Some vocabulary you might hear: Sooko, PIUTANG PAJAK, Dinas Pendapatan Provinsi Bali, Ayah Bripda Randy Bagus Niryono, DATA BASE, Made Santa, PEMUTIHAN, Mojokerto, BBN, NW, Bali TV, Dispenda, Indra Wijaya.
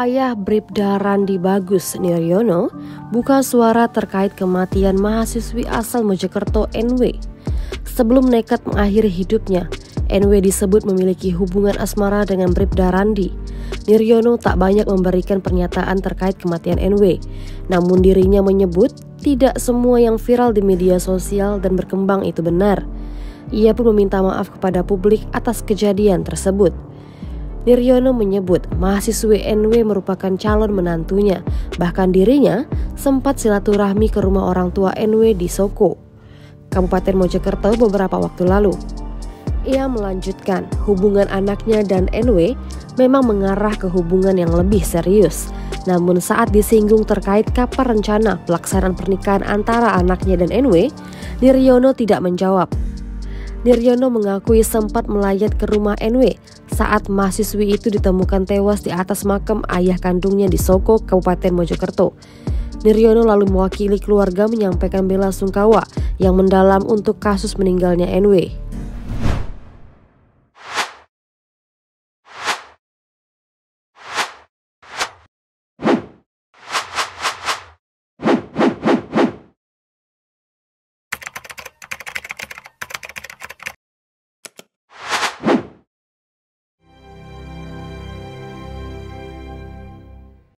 Ayah Bripda Randy Bagus Niryono buka suara terkait kematian mahasiswi asal Mojokerto NW. Sebelum nekat mengakhiri hidupnya, NW disebut memiliki hubungan asmara dengan Bripda Randy. Niryono tak banyak memberikan pernyataan terkait kematian NW, namun dirinya menyebut tidak semua yang viral di media sosial dan berkembang itu benar. Ia pun meminta maaf kepada publik atas kejadian tersebut. Niryono menyebut mahasiswi NW merupakan calon menantunya, bahkan dirinya sempat silaturahmi ke rumah orang tua NW di Sooko, Kabupaten Mojokerto beberapa waktu lalu. Ia melanjutkan, hubungan anaknya dan NW memang mengarah ke hubungan yang lebih serius. Namun saat disinggung terkait kapan rencana pelaksanaan pernikahan antara anaknya dan NW, Niryono tidak menjawab. Niryono mengakui sempat melayat ke rumah NW saat mahasiswi itu ditemukan tewas di atas makam ayah kandungnya di Sooko, Kabupaten Mojokerto. Niryono lalu mewakili keluarga menyampaikan bela sungkawa yang mendalam untuk kasus meninggalnya NW.